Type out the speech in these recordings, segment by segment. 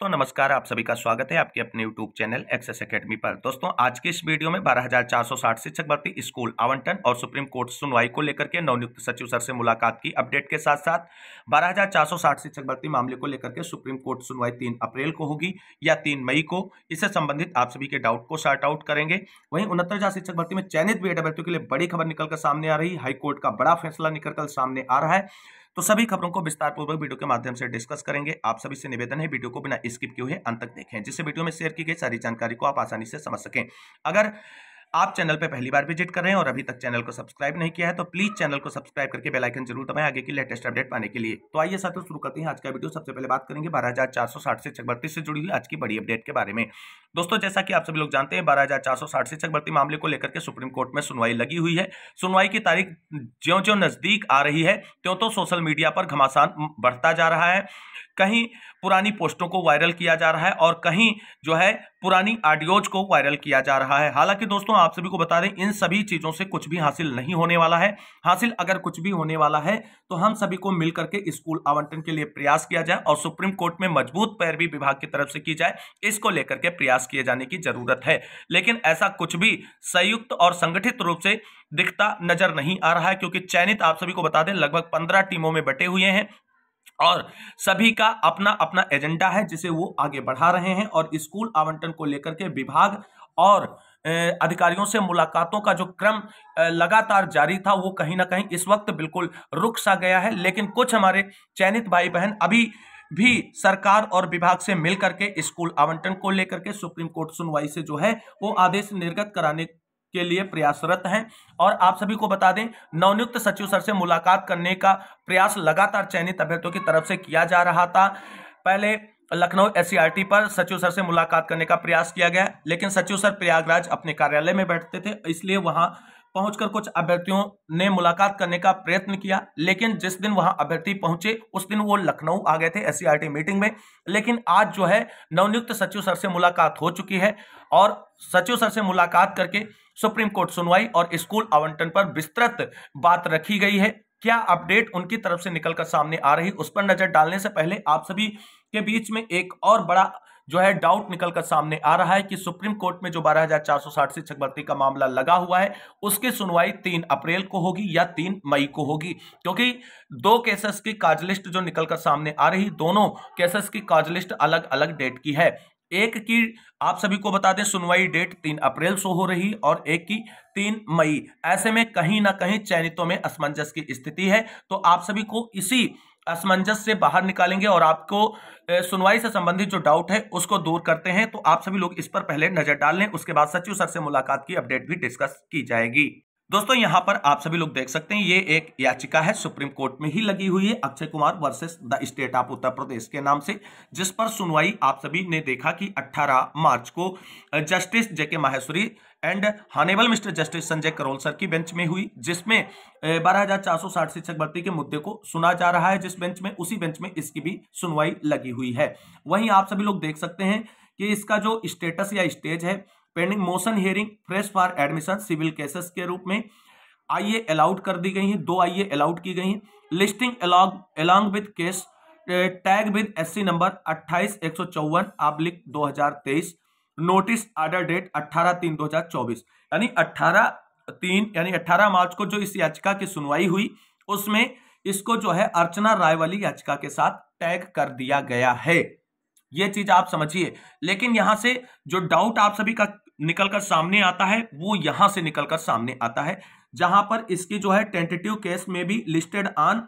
दोस्तों नमस्कार, आप सभी का स्वागत है आपके अपने YouTube चैनल एक्सेस एकेडमी पर। दोस्तों आज के इस वीडियो में 12,460 शिक्षक भर्ती, स्कूल आवंटन और सुप्रीम कोर्ट सुनवाई को लेकर के नवनियुक्त सचिव सर से मुलाकात की अपडेट के साथ साथ 12,460 शिक्षक भर्ती मामले को लेकर के सुप्रीम कोर्ट सुनवाई 3 अप्रैल को होगी या 3 मई को, इससे संबंधित आप सभी के डाउट को शॉर्ट आउट करेंगे। वहीं 69,000 शिक्षक भर्ती में चयनित बीएडब्ल्यू के लिए बड़ी खबर निकलकर सामने आ रही, हाईकोर्ट का बड़ा फैसला निकलकर सामने आ रहा है, तो सभी खबरों को विस्तारपूर्वक वीडियो के माध्यम से डिस्कस करेंगे। आप सभी से निवेदन है वीडियो को बिना स्किप किए हुए अंत तक देखें, जिससे वीडियो में शेयर की गई सारी जानकारी को आप आसानी से समझ सकें। अगर आप चैनल पर पहली बार विजिट कर रहे हैं और अभी तक चैनल को सब्सक्राइब नहीं किया है तो प्लीज चैनल को सब्सक्राइब करके बेल आइकन जरूर दबाएं आगे की लेटेस्ट अपडेट पाने के लिए। तो आइए साथियों शुरू करते हैं आज का वीडियो। सबसे पहले बात करेंगे 12,460 शिक्षक भर्ती से जुड़ी हुई आज की बड़ी अपडेट के बारे में। दोस्तों जैसा कि आप सभी लोग जानते हैं 12,460 शिक्षक भर्ती मामले को लेकर के सुप्रीम कोर्ट में सुनवाई लगी हुई है। सुनवाई की तारीख ज्यों ज्यों नजदीक आ रही है त्यों तो सोशल मीडिया पर घमासान बढ़ता जा रहा है। कहीं पुरानी पोस्टों को वायरल किया जा रहा है और कहीं जो है पुरानी ऑडियोज को वायरल किया जा रहा है। हालांकि दोस्तों आप सभी को बता दें इन सभी चीजों से कुछ भी हासिल नहीं होने वाला है। हासिल अगर कुछ भी होने वाला है तो हम सभी को मिलकर के स्कूल आवंटन के लिए प्रयास किया जाए और सुप्रीम कोर्ट में मजबूत पैरवी विभाग की तरफ से की जाए, इसको लेकर के प्रयास किए जाने की जरूरत है। लेकिन ऐसा कुछ भी संयुक्त और संगठित रूप से दिखता नजर नहीं आ रहा है, क्योंकि चयनित आप सभी को बता दें लगभग 15 टीमों में बटे हुए हैं और सभी का अपना अपना एजेंडा है जिसे वो आगे बढ़ा रहे हैं। और स्कूल आवंटन को लेकर के विभाग और अधिकारियों से मुलाकातों का जो क्रम लगातार जारी था वो कहीं ना कहीं इस वक्त बिल्कुल रुक सा गया है। लेकिन कुछ हमारे चयनित भाई बहन अभी भी सरकार और विभाग से मिलकर के स्कूल आवंटन को लेकर के सुप्रीम कोर्ट सुनवाई से जो है वो आदेश निर्गत कराने के लिए प्रयासरत हैं। और आप सभी को बता दें नवनियुक्त सचिव सर से मुलाकात करने का प्रयास लगातार चयनित अभ्यर्थियों की तरफ से किया जा रहा था। पहले लखनऊ SCRT पर सचिव सर से मुलाकात करने का प्रयास किया गया, लेकिन सचिव सर प्रयागराज अपने कार्यालय में बैठते थे, इसलिए वहां पहुंचकर कुछ अभ्यर्थियों ने मुलाकात करने का प्रयत्न किया। लेकिन जिस दिन वहां अभ्यर्थी पहुंचे उस दिन वो लखनऊ आ गए थे SCRT मीटिंग में। लेकिन आज जो है नवनियुक्त सचिव सर से मुलाकात हो चुकी है और सचिव सर से मुलाकात करके सुप्रीम कोर्ट सुनवाई और स्कूल आवंटन पर विस्तृत बात रखी गई है। क्या अपडेट उनकी तरफ से निकलकर सामने आ रही, उस पर नजर डालने से पहले आप सभी के बीच में एक और बड़ा जो है डाउट निकलकर सामने आ रहा है कि सुप्रीम कोर्ट में जो 12,460 शिक्षक भर्ती का मामला लगा हुआ है उसकी सुनवाई 3 अप्रैल को होगी या 3 मई को होगी, क्योंकि दो केसेस की काज लिस्ट जो निकलकर सामने आ रही, दोनों केसेस की काज लिस्ट अलग अलग डेट की है। एक की आप सभी को बता दें सुनवाई डेट 3 अप्रैल शो हो रही और एक की 3 मई। ऐसे में कहीं ना कहीं चयनितों में असमंजस की स्थिति है, तो आप सभी को इसी असमंजस से बाहर निकालेंगे और आपको सुनवाई से संबंधित जो डाउट है उसको दूर करते हैं। तो आप सभी लोग इस पर पहले नजर डाल लें, उसके बाद सचिव सर से मुलाकात की अपडेट भी डिस्कस की जाएगी। दोस्तों यहां पर आप सभी लोग देख सकते हैं ये एक याचिका है सुप्रीम कोर्ट में ही लगी हुई है, Akshay Kumar versus the state of Uttar Pradesh के नाम से, जिस पर सुनवाई आप सभी ने देखा कि 18 मार्च को justice JK Maheshwari and honourable mister justice Sanjay Karol sir की बेंच में हुई, जिसमें 12,460 शिक्षक भर्ती के मुद्दे को सुना जा रहा है। जिस बेंच में उसी बेंच में इसकी भी सुनवाई लगी हुई है। वहीं आप सभी लोग देख सकते हैं कि इसका जो स्टेटस या स्टेज है pending motion hearing fresh for admission civil cases के रूप में आईए अलाउड कर दी गई हैं, 2 आईए अलाउड की गई हैं। Listing along with case tag with SC number 28/154/2023, notice order date 18/3/2024, यानी 18 मार्च को जो इस याचिका की सुनवाई हुई उसमें इसको जो है अर्चना राय वाली याचिका के साथ टैग कर दिया गया है। ये चीज आप समझिए। लेकिन यहां से जो डाउट आप सभी का निकलकर सामने आता है वो यहां से निकलकर सामने आता है, जहां पर इसकी जो है टेंटेटिव केस में भी लिस्टेड ऑन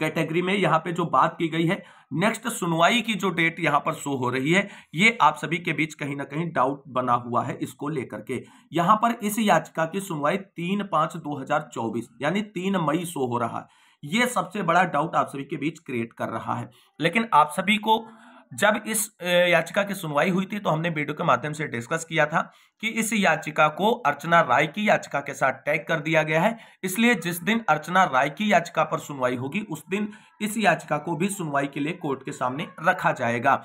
कैटेगरी में यहां पे जो बात की गई है, नेक्स्ट सुनवाई की जो डेट यहां पर शो हो रही है, ये आप सभी के बीच कहीं ना कहीं डाउट बना हुआ है। इसको लेकर के यहां पर इस याचिका की सुनवाई 3/5/2024 यानी 3 मई शो हो रहा है। ये सबसे बड़ा डाउट आप सभी के बीच क्रिएट कर रहा है। लेकिन आप सभी को जब इस याचिका की सुनवाई हुई थी तो हमने वीडियो के माध्यम से डिस्कस किया था कि इस याचिका को अर्चना राय की याचिका के साथ टैग कर दिया गया है, इसलिए जिस दिन अर्चना राय की याचिका पर सुनवाई होगी उस दिन इस याचिका को भी सुनवाई के लिए कोर्ट के सामने रखा जाएगा।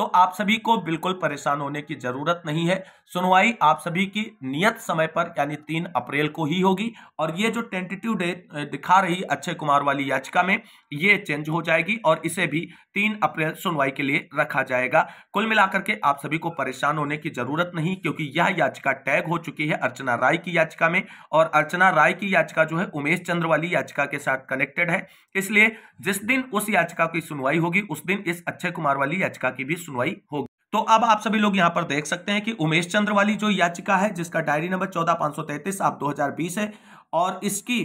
तो आप सभी को बिल्कुल परेशान होने की जरूरत नहीं है। सुनवाई आप सभी की नियत समय पर यानी 3 अप्रैल को ही होगी और ये जो टेंटेटिव डेट दिखा रही अक्षय कुमार वाली याचिका में ये चेंज हो जाएगी और इसे भी 3 अप्रैल सुनवाई के लिए रखा जाएगा। कुल मिलाकर के आप सभी को परेशान होने की जरूरत नहीं, क्योंकि यह याचिका टैग हो चुकी है अर्चना राय की याचिका में और अर्चना राय की याचिका जो है उमेश चंद्र वाली याचिका के साथ कनेक्टेड है, इसलिए जिस दिन उस याचिका की सुनवाई होगी उस दिन इस अक्षय कुमार वाली याचिका की भी सुनवाई होगी। तो अब आप सभी लोग यहां पर देख सकते हैं कि उमेश चंद्र वाली जो याचिका है जिसका डायरी नंबर 14533 आप 2020 है और इसकी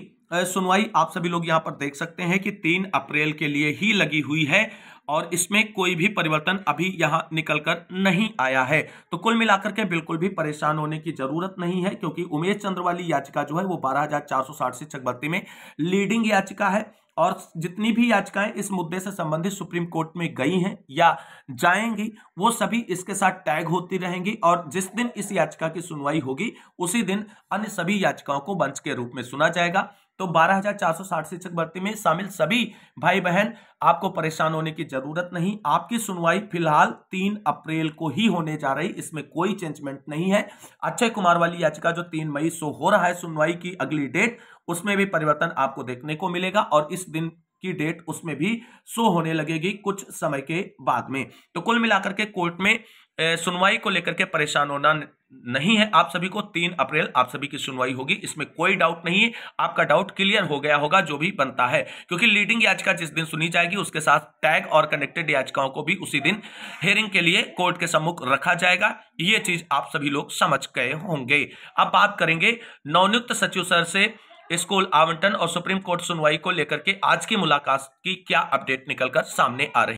सुनवाई आप सभी लोग यहां पर देख सकते हैं कि 3 अप्रैल के लिए ही लगी हुई है और इसमें कोई भी परिवर्तन अभी यहां निकलकर नहीं आया है। तो कुल मिलाकर के बिल्कुल भी परेशान होने की जरूरत नहीं है, क्योंकि उमेश चंद्र वाली याचिका जो है वो 12460 से 632 में लीडिंग याचिका है और जितनी भी याचिकाएं इस मुद्दे से संबंधित सुप्रीम कोर्ट में गई हैं या जाएंगी वो सभी इसके साथ टैग होती रहेंगी और जिस दिन इस याचिका की सुनवाई होगी उसी दिन अन्य सभी याचिकाओं को बंच के रूप में सुना जाएगा। तो 12460 शिक्षक भर्ती में शामिल सभी भाई बहन आपको परेशान होने की जरूरत नहीं, आपकी सुनवाई फिलहाल 3 अप्रैल को ही होने जा रही, इसमें कोई चेंजमेंट नहीं है। अक्षय कुमार वाली याचिका जो 3 मई से हो रहा है सुनवाई की अगली डेट, उसमें भी परिवर्तन आपको देखने को मिलेगा और इस दिन की डेट उसमें भी शो होने लगेगी कुछ समय के बाद में। तो कुल मिलाकर के कोर्ट में सुनवाई को लेकर के परेशान होना नहीं है आप सभी को। 3 अप्रैल आप सभी की सुनवाई होगी, इसमें कोई डाउट नहीं है। आपका डाउट क्लियर हो गया होगा जो भी बनता है, क्योंकि लीडिंग याचिका जिस दिन सुनी जाएगी उसके साथ टैग और कनेक्टेड याचिकाओं को भी उसी दिन हेयरिंग के लिए कोर्ट के सम्मुख रखा जाएगा। ये चीज आप सभी लोग समझ गए होंगे। अब बात करेंगे नवनियुक्त सचिव सर से स्कूल आवंटन और सुप्रीम कोर्ट सुनवाई को लेकर के आज की मुलाकात की क्या अपडेट निकलकर सामने आ रही।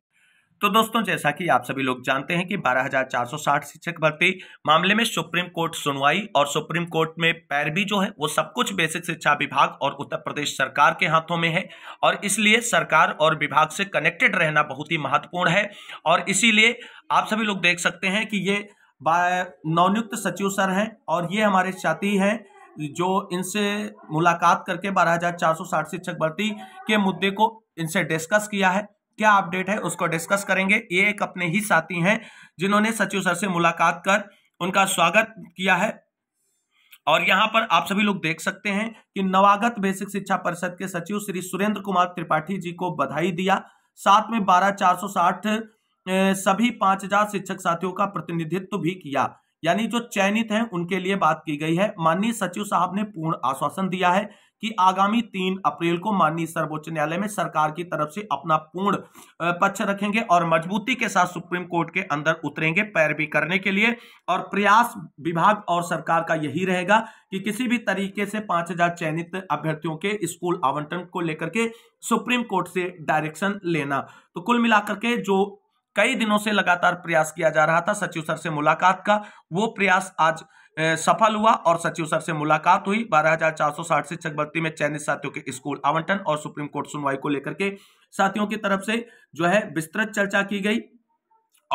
तो दोस्तों जैसा कि आप सभी लोग जानते हैं कि 12460 शिक्षक भर्ती मामले में सुप्रीम कोर्ट सुनवाई और सुप्रीम कोर्ट में पैरवी जो है वो सब कुछ बेसिक शिक्षा विभाग और उत्तर प्रदेश सरकार के हाथों में है और इसलिए सरकार और विभाग से कनेक्टेड रहना बहुत ही महत्वपूर्ण है। और इसीलिए आप सभी लोग देख सकते हैं कि ये नवनियुक्त सचिव सर हैं और ये हमारे साथी हैं जो इनसे मुलाकात करके 12460 शिक्षक भर्ती के मुद्दे को इनसे डिस्कस किया है। क्या अपडेट है उसको डिस्कस करेंगे। ये एक अपने ही साथी हैं जिन्होंने सचिव सर से मुलाकात कर उनका स्वागत किया है और यहाँ पर आप सभी लोग देख सकते हैं कि नवागत बेसिक शिक्षा परिषद के सचिव श्री सुरेंद्र कुमार त्रिपाठी जी को बधाई दिया, साथ में 12460 सभी 5000 शिक्षक साथियों का प्रतिनिधित्व भी किया, यानी जो चयनित हैं उनके लिए बात की गई है। माननीय सचिव साहब ने पूर्ण आश्वासन दिया है कि आगामी 3 अप्रैल को माननीय सर्वोच्च न्यायालय में सरकार की तरफ से अपना पूर्ण पक्ष रखेंगे और मजबूती के साथ सुप्रीम कोर्ट के अंदर उतरेंगे पैरवी करने के लिए। और प्रयास विभाग और सरकार का यही रहेगा कि किसी भी तरीके से 5000 चयनित अभ्यर्थियों के स्कूल आवंटन को लेकर के सुप्रीम कोर्ट से डायरेक्शन लेना। तो कुल मिलाकर के जो कई दिनों से लगातार प्रयास किया जा रहा था सचिव सर से मुलाकात का, वो प्रयास आज सफल हुआ और सचिव सर से मुलाकात हुई। 12460 शिक्षक भर्ती में चयनित साथियों के स्कूल आवंटन और सुप्रीम कोर्ट सुनवाई को लेकर के साथियों की तरफ से जो है विस्तृत चर्चा की गई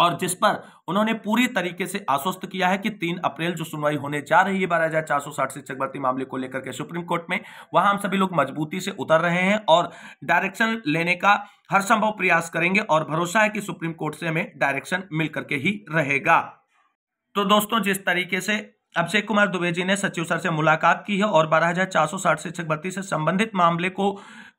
और जिस पर उन्होंने पूरी तरीके से आश्वस्त किया है कि 3 अप्रैल जो सुनवाई होने जा रही है 12460 शिक्षक भर्ती मामले को लेकर के सुप्रीम कोर्ट में, वहां हम सभी लोग मजबूती से उतर रहे हैं और डायरेक्शन लेने का हर संभव प्रयास करेंगे और भरोसा है कि सुप्रीम कोर्ट से हमें डायरेक्शन मिल करके ही रहेगा। तो दोस्तों जिस तरीके से अभिषेक कुमार दुबे जी ने सचिव सर से मुलाकात की है और 12460 शिक्षक भर्ती से संबंधित मामले को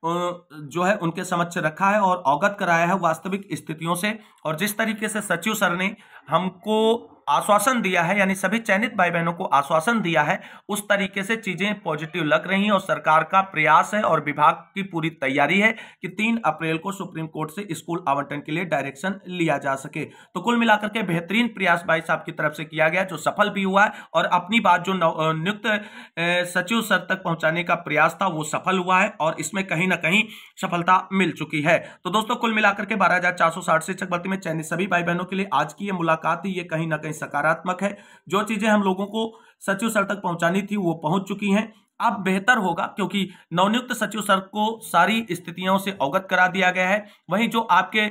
जो है उनके समक्ष रखा है और अवगत कराया है वास्तविक स्थितियों से, और जिस तरीके से सचिव सर ने हमको आश्वासन दिया है यानी सभी चयनित भाई बहनों को आश्वासन दिया है, उस तरीके से चीज़ें पॉजिटिव लग रही हैं और सरकार का प्रयास है और विभाग की पूरी तैयारी है कि 3 अप्रैल को सुप्रीम कोर्ट से स्कूल आवंटन के लिए डायरेक्शन लिया जा सके। तो कुल मिलाकर के बेहतरीन प्रयास भाई साहब की तरफ से किया गया जो सफल भी हुआ है और अपनी बात जो नियुक्त सचिव सर तक पहुँचाने का प्रयास था वो सफल हुआ है और इसमें कहीं ना कहीं सफलता मिल चुकी है। तो दोस्तों कुल मिलाकर के 12460 शिक्षक भर्ती में चयनित सभी भाई बहनों के लिए आज की ये मुलाकात ये कहीं ना कहीं सकारात्मक है। जो चीजें हम लोगों को सचिव सर तक पहुंचानी थी वो पहुंच चुकी हैं अब बेहतर होगा क्योंकि नवनियुक्त सचिव सर को सारी स्थितियों से अवगत करा दिया गया है। वहीं जो आपके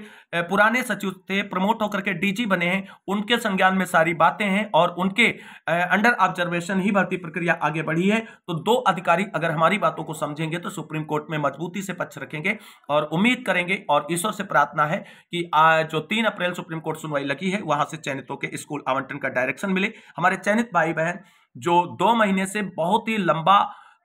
पुराने सचिव थे, प्रमोट होकर के डीजी बने हैं, उनके संज्ञान में सारी बातें हैं और उनके अंडर ऑब्जर्वेशन ही भर्ती प्रक्रिया आगे बढ़ी है। तो दो अधिकारी अगर हमारी बातों को समझेंगे तो सुप्रीम कोर्ट में मजबूती से पक्ष रखेंगे और उम्मीद करेंगे और ईश्वर से प्रार्थना है कि जो 3 अप्रैल सुप्रीम कोर्ट सुनवाई लगी है वहां से चयनितों के स्कूल आवंटन का डायरेक्शन मिले। हमारे चयनित भाई बहन जो 2 महीने से बहुत ही लंबा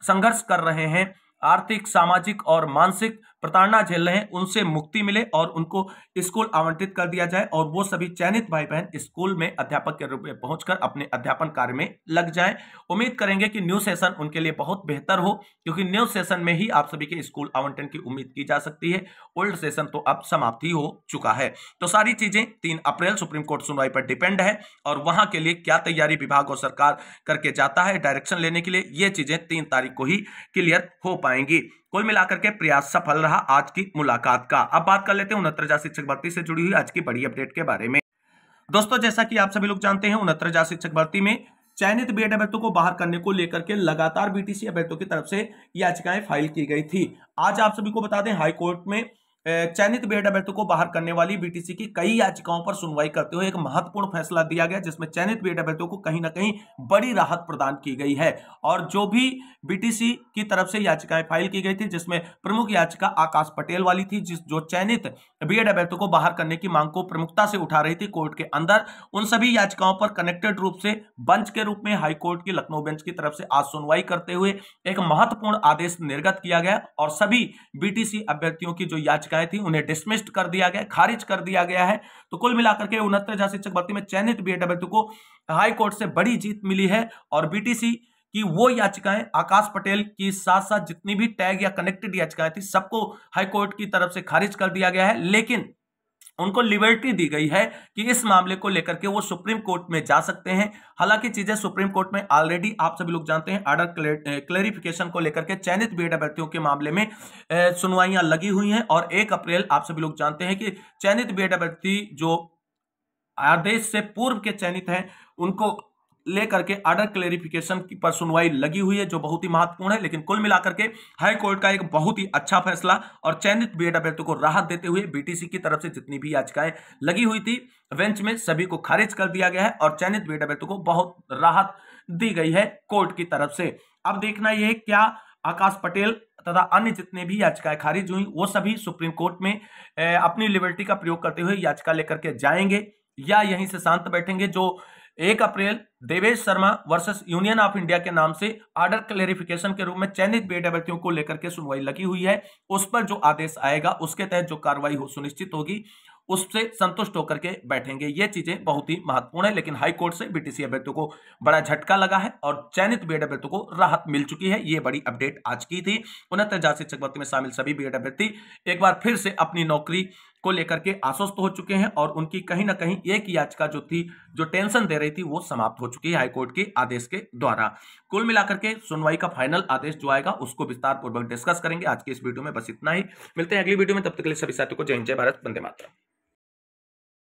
संघर्ष कर रहे हैं, आर्थिक, सामाजिक और मानसिक प्रताड़ना झेल रहे हैं, उनसे मुक्ति मिले और उनको स्कूल आवंटित कर दिया जाए और वो सभी चयनित भाई बहन स्कूल में अध्यापक के रूप में पहुंचकर अपने अध्यापन कार्य में लग जाएं। उम्मीद करेंगे कि न्यू सेशन उनके लिए बहुत बेहतर हो क्योंकि न्यू सेशन में ही आप सभी के स्कूल आवंटन की उम्मीद की जा सकती है। ओल्ड सेशन तो अब समाप्त ही हो चुका है। तो सारी चीजें 3 अप्रैल सुप्रीम कोर्ट सुनवाई पर डिपेंड है और वहां के लिए क्या तैयारी विभाग और सरकार करके जाता है डायरेक्शन लेने के लिए, ये चीजें 3 तारीख को ही क्लियर हो पाएंगी। कुल मिलाकर के प्रयास सफल रहा आज की मुलाकात का। अब बात कर लेते हैं 69 शिक्षक भर्ती से जुड़ी हुई आज की बड़ी अपडेट के बारे में। दोस्तों जैसा कि आप सभी लोग जानते हैं 69 शिक्षक भर्ती में चयनित बीएड अभ्यर्थियों को बाहर करने को लेकर के लगातार बीटीसी अभ्यर्थियों की तरफ से याचिकाएं फाइल की गई थी। आज आप सभी को बता दें हाईकोर्ट में चयनित बीएड अभ्यर्थियों को बाहर करने वाली बीटीसी की कई याचिकाओं पर सुनवाई करते हुए एक महत्वपूर्ण फैसला दिया गया जिसमें चयनित बीएड अभ्यर्थियों को कहीं ना कहीं बड़ी राहत प्रदान की गई है। और जो भी बीटीसी की तरफ से याचिकाएं फाइल की गई थी जिसमें प्रमुख याचिका आकाश पटेल वाली थी, जो चयनित बीएड अभ्यर्थियों को बाहर करने की मांग को प्रमुखता से उठा रही थी कोर्ट के अंदर, उन सभी याचिकाओं पर कनेक्टेड रूप से बेंच के रूप में हाईकोर्ट की लखनऊ बेंच की तरफ से आज सुनवाई करते हुए एक महत्वपूर्ण आदेश निर्गत किया गया और सभी बीटीसी अभ्यर्थियों की जो याचिका थी उन्हें डिसमिस्ड कर दिया गया, खारिज कर दिया गया है। तो कुल मिलाकर के 69 शिक्षक भर्ती में चयनित बीएड अभ्यर्थियों को हाई कोर्ट से बड़ी जीत मिली है और बीटीसी की वो याचिकाएं आकाश पटेल की साथ साथ जितनी भी टैग या कनेक्टेड याचिकाएं थी सबको हाई कोर्ट की तरफ से खारिज कर दिया गया है, लेकिन उनको लिबर्टी दी गई है कि इस मामले को लेकर के वो सुप्रीम कोर्ट में जा सकते हैं। हालांकि चीजें सुप्रीम कोर्ट में ऑलरेडी आप सभी लोग जानते हैं आर्डर क्लेरिफिकेशन को लेकर के चयनित बीएड अभ्यर्थियों के मामले में सुनवाइयां लगी हुई हैं और 1 अप्रैल आप सभी लोग जानते हैं कि चयनित बीएड अभ्यर्थी जो आदेश से पूर्व के चयनित हैं उनको लेकर के आर्डर क्लेरिफिकेशन पर सुनवाई लगी हुई है जो बहुत ही महत्वपूर्ण है। लेकिन कुल मिलाकर के हाई कोर्ट का एक बहुत ही अच्छा फैसला और चयनित बीएड अभ्यर्थियों को राहत देते हुए बीटीसी की तरफ से जितनी भी याचिकाएं लगी हुई थी बेंच में सभी को खारिज कर दिया गया है और चयनित बीएड अभ्यर्थियों को बहुत राहत दी गई है कोर्ट की तरफ से। अब देखना यह क्या आकाश पटेल तथा अन्य जितने भी याचिकाएं खारिज हुई वो सभी सुप्रीम कोर्ट में अपनी लिबर्टी का प्रयोग करते हुए याचिका लेकर के जाएंगे या यहीं से शांत बैठेंगे। जो 1 अप्रैल Devesh Sharma versus union of India के नाम से आर्डर क्लेरिफिकेशन के रूप में चयनित बीएड अभ्यर्थियों को लेकर के सुनवाई लगी हुई है, उस पर जो आदेश आएगा उसके तहत जो कार्रवाई हो सुनिश्चित होगी उससे संतुष्ट होकर के बैठेंगे। ये चीजें बहुत ही महत्वपूर्ण है। लेकिन हाईकोर्ट से बीटीसी अभ्यर्थियों को बड़ा झटका लगा है और चयनित बीएड अभ्यर्थियों को राहत मिल चुकी है। ये बड़ी अपडेट आज की थी। 69 शिक्षक भर्ती में शामिल सभी बीएड अभ्यर्थी एक बार फिर से अपनी नौकरी को लेकर के आश्वस्त हो चुके हैं और उनकी कहीं ना कहीं एक याचिका जो थी, जो टेंशन दे रही थी, वो समाप्त हो चुकी है हाईकोर्ट के आदेश के द्वारा। कुल मिलाकर के सुनवाई का फाइनल आदेश जो आएगा उसको विस्तार पूर्वक डिस्कस करेंगे। आज के इस वीडियो में बस इतना ही। मिलते हैं अगली वीडियो में, तब तक के लिए सभी साथियों को जय हिंद, जय भारत, वंदे मातरम।